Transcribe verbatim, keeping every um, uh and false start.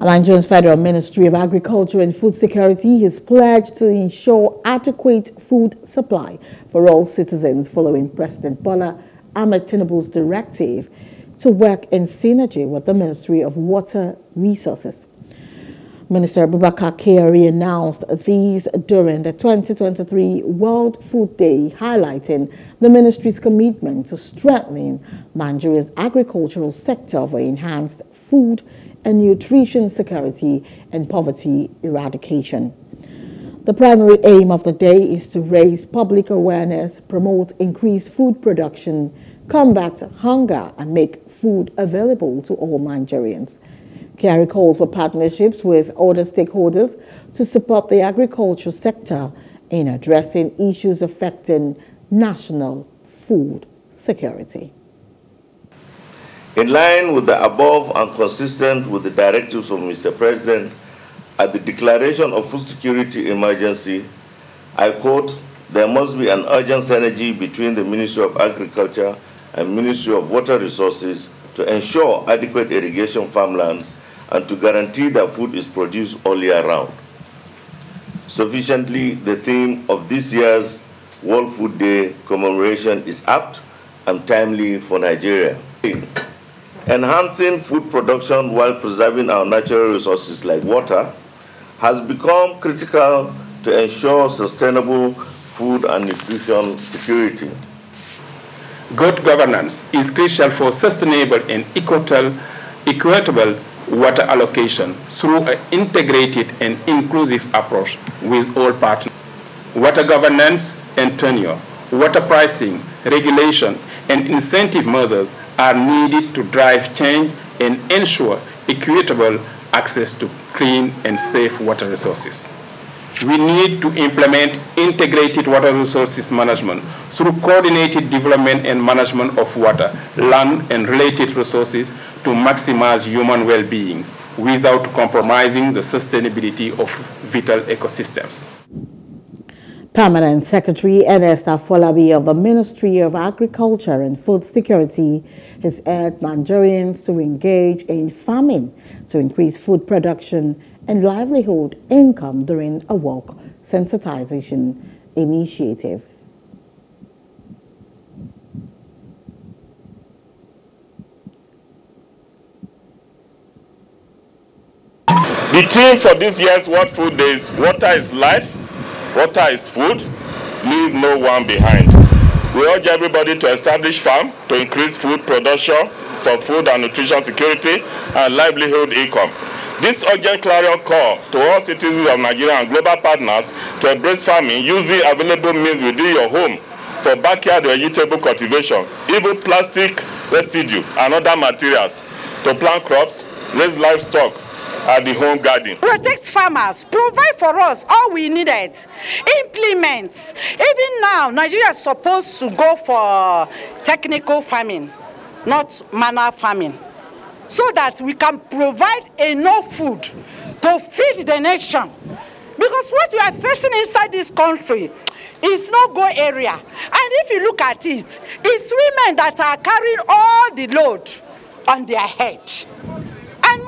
Nigeria's Federal Ministry of Agriculture and Food Security has pledged to ensure adequate food supply for all citizens following President Bola Ahmed Tinubu's directive to work in synergy with the Ministry of Water Resources. Minister Abubakar Kyari announced these during the twenty twenty-three World Food Day, highlighting the ministry's commitment to strengthening Nigeria's agricultural sector for enhanced food and nutrition security and poverty eradication. The primary aim of the day is to raise public awareness, promote increased food production, combat hunger, and make food available to all Nigerians. Kyari calls for partnerships with other stakeholders to support the agricultural sector in addressing issues affecting national food security. In line with the above and consistent with the directives of Mister President, at the declaration of food security emergency, I quote, "There must be an urgent synergy between the Ministry of Agriculture and Ministry of Water Resources to ensure adequate irrigation farmlands and to guarantee that food is produced all year round." Sufficiently, the theme of this year's World Food Day commemoration is apt and timely for Nigeria. Enhancing food production while preserving our natural resources like water has become critical to ensure sustainable food and nutrition security. Good governance is crucial for sustainable and equitable water allocation through an integrated and inclusive approach with all partners. Water governance and tenure, water pricing, regulation, and incentive measures are needed to drive change and ensure equitable access to clean and safe water resources. We need to implement integrated water resources management through coordinated development and management of water, land, and related resources to maximize human well-being without compromising the sustainability of vital ecosystems. Permanent Secretary Ernest Afolabi of the Ministry of Agriculture and Food Security has urged Nigerians to engage in farming to increase food production and livelihood income during a walk sensitization initiative. The theme for this year's World Food Day is "Water is Life, Water is Food, Leave No One Behind." We urge everybody to establish farm to increase food production for food and nutrition security and livelihood income. This urgent clarion call to all citizens of Nigeria and global partners to embrace farming using available means within your home for backyard vegetable cultivation, even plastic residue and other materials, to plant crops, raise livestock, at the home garden. Protect farmers, provide for us all we needed, implement. Even now, Nigeria is supposed to go for technical farming, not manual farming, so that we can provide enough food to feed the nation. Because what we are facing inside this country is no go area. And if you look at it, it's women that are carrying all the load on their head. And